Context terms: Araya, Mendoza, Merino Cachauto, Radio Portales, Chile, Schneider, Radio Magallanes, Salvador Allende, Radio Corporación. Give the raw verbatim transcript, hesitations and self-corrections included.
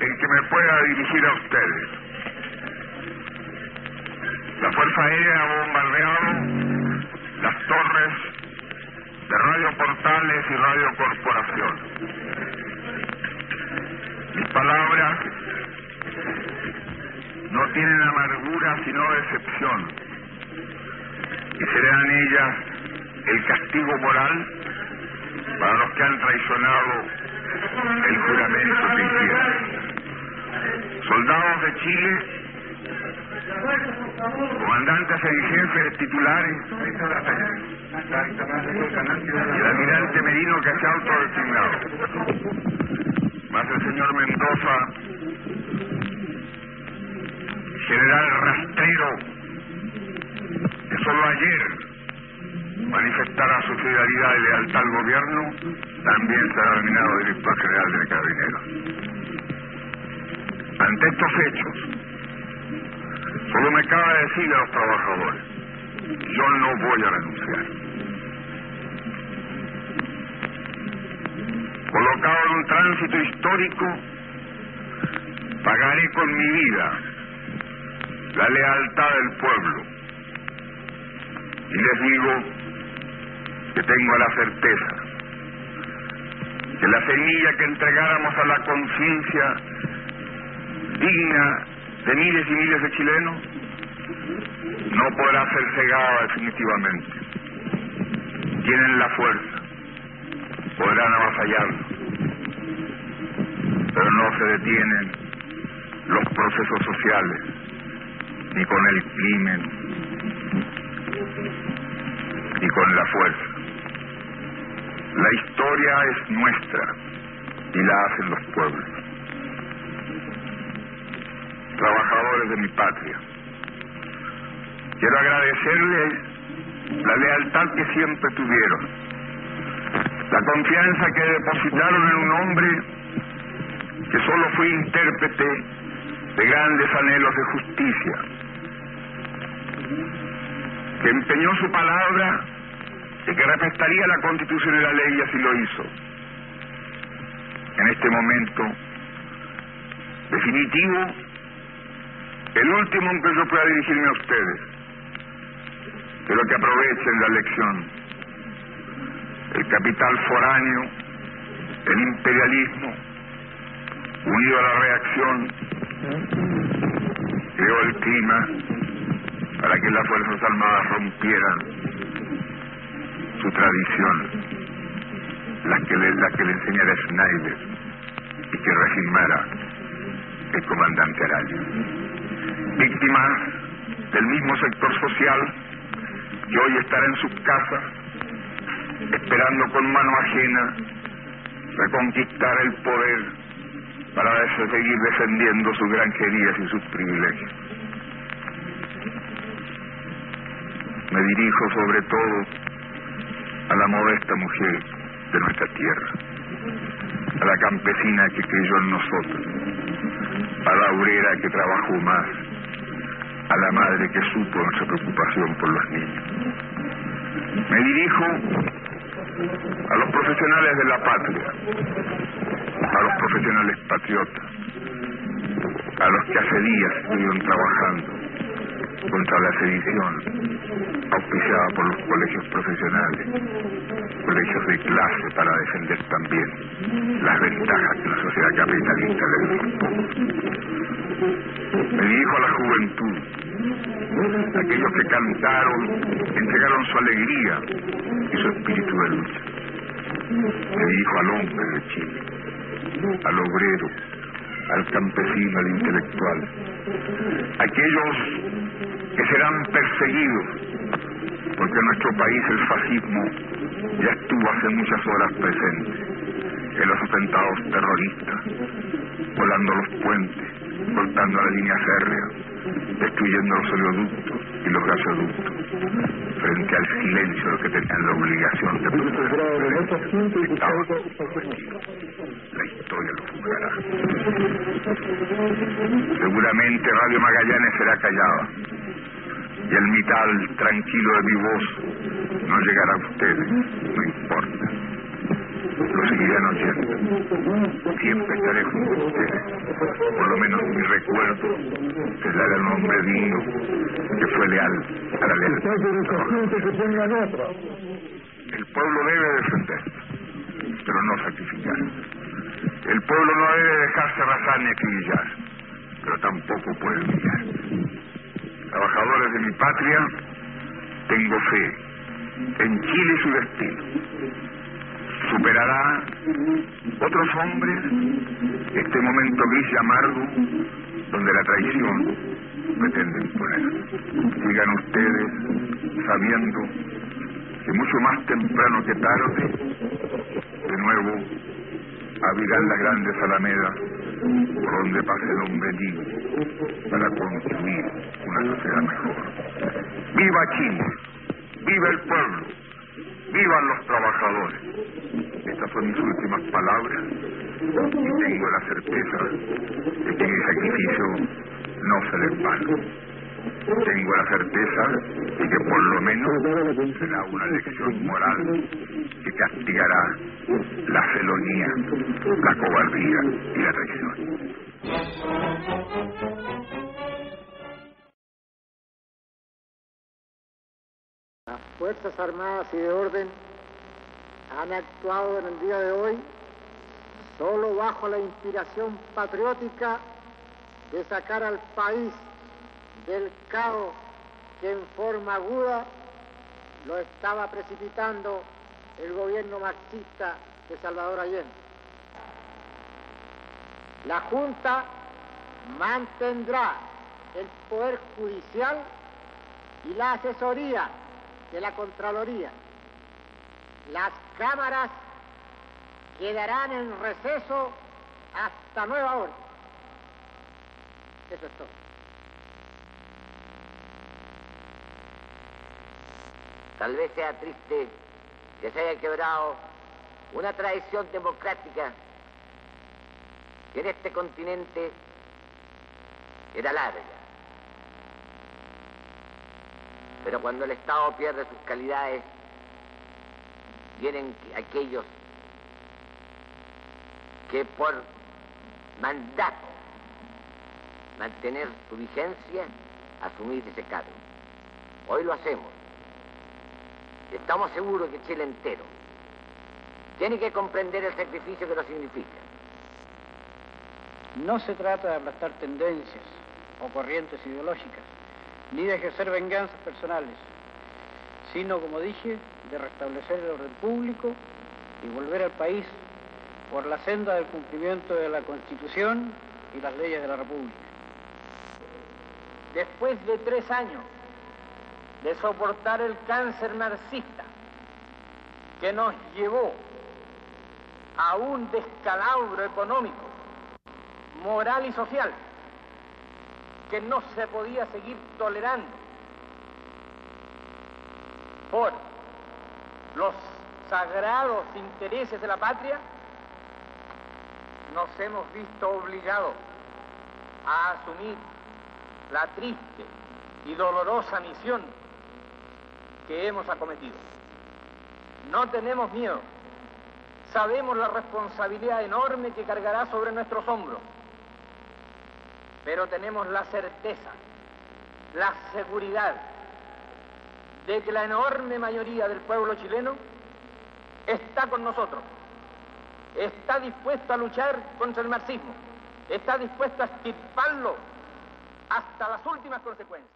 en que me pueda dirigir a ustedes. La Fuerza Aérea ha bombardeado las torres de Radio Portales y Radio Corporación. Mis palabras no tienen amargura sino decepción, y serán ellas el castigo moral para los que han traicionado el juramento que hicieron. Soldados de Chile, comandantes en jefes, titulares, y el almirante Merino Cachauto designado, más el señor Mendoza, general rastrero, que solo ayer manifestará su solidaridad y lealtad al gobierno, también será nominado director general del Carabinero. Ante estos hechos, solo me cabe decir a los trabajadores: yo no voy a renunciar. Colocado en un tránsito histórico, pagaré con mi vida la lealtad del pueblo, y les digo que tengo la certeza que la semilla que entregáramos a la conciencia digna de miles y miles de chilenos no podrá ser cegada definitivamente. Tienen la fuerza, podrán avasallarlo, pero no se detienen los procesos sociales ni con el crimen ni con la fuerza. La historia es nuestra y la hacen los pueblos. Trabajadores de mi patria, quiero agradecerles la lealtad que siempre tuvieron, la confianza que depositaron en un hombre que solo fue intérprete de grandes anhelos de justicia, que empeñó su palabra de que respetaría la Constitución y la ley, y así lo hizo. En este momento definitivo, el último en que yo pueda dirigirme a ustedes, pero que aprovechen la elección. El capital foráneo, el imperialismo, unido a la reacción, creó el clima para que las Fuerzas Armadas rompieran su tradición, la que le, la que le enseñara Schneider y que regimara el comandante Araya. Víctimas del mismo sector social que hoy estará en sus casas esperando con mano ajena reconquistar el poder para seguir defendiendo sus granjerías y sus privilegios. Me dirijo sobre todo a la modesta mujer de nuestra tierra, a la campesina que creyó en nosotros, a la obrera que trabajó más, a la madre que supo nuestra preocupación por los niños. Me dirijo a los profesionales de la patria, a los profesionales patriotas, a los que hace días estuvieron trabajando contra la sedición, auspiciada por los colegios profesionales, colegios de clase, para defender también las ventajas que la sociedad capitalista le dio a los pobres. Me dirijo a la juventud, a aquellos que cantaron, entregaron su alegría y su espíritu de lucha. Me dirijo al hombre de Chile, al obrero, al campesino, al intelectual, aquellos que serán perseguidos, porque en nuestro país el fascismo ya estuvo hace muchas horas presente en los atentados terroristas, volando los puentes, cortando la línea férrea, destruyendo los oleoductos y los gasoductos, frente al silencio de los que tenían la obligación de proteger, estaban comprometidos. La historia lo juzgará. Seguramente Radio Magallanes será callada, y el metal tranquilo de mi voz no llegará a ustedes, no importa. Sigan oyendo. Siempre estaré junto a ustedes. Por lo menos mi recuerdo será del hombre digno que fue leal a la ley. El pueblo debe defender, pero no sacrificar. El pueblo no debe dejarse arrasar ni acribillar, pero tampoco puede humillar. Trabajadores de mi patria, tengo fe en Chile y su destino. Superará otros hombres este momento gris y amargo donde la traición pretende imponer. Sigan ustedes sabiendo que mucho más temprano que tarde, de nuevo abrirán las grandes alamedas por donde pase el hombre libre para construir una sociedad mejor. ¡Viva Chile! ¡Viva el pueblo! ¡Vivan los trabajadores! Estas son mis últimas palabras y tengo la certeza de que mi sacrificio no será en vano. Tengo la certeza de que por lo menos será una lección moral que castigará la felonía, la cobardía y la traición. Las Fuerzas Armadas y de Orden han actuado en el día de hoy solo bajo la inspiración patriótica de sacar al país del caos que en forma aguda lo estaba precipitando el gobierno marxista de Salvador Allende. La Junta mantendrá el Poder Judicial y la asesoría de la Contraloría. Las cámaras quedarán en receso hasta nueva orden. Eso es todo. Tal vez sea triste que se haya quebrado una tradición democrática que en este continente era larga. Pero cuando el Estado pierde sus calidades, vienen aquellos que por mandato mantener su vigencia, asumir ese cargo. Hoy lo hacemos. Estamos seguros que Chile entero tiene que comprender el sacrificio que lo significa. No se trata de aplastar tendencias o corrientes ideológicas, ni de ejercer venganzas personales, sino, como dije, de restablecer el orden público y volver al país por la senda del cumplimiento de la Constitución y las leyes de la República. Después de tres años de soportar el cáncer marxista que nos llevó a un descalabro económico, moral y social, que no se podía seguir tolerando por los sagrados intereses de la patria, nos hemos visto obligados a asumir la triste y dolorosa misión que hemos acometido. No tenemos miedo, sabemos la responsabilidad enorme que cargará sobre nuestros hombros, pero tenemos la certeza, la seguridad de que la enorme mayoría del pueblo chileno está con nosotros, está dispuesto a luchar contra el marxismo, está dispuesto a extirparlo hasta las últimas consecuencias.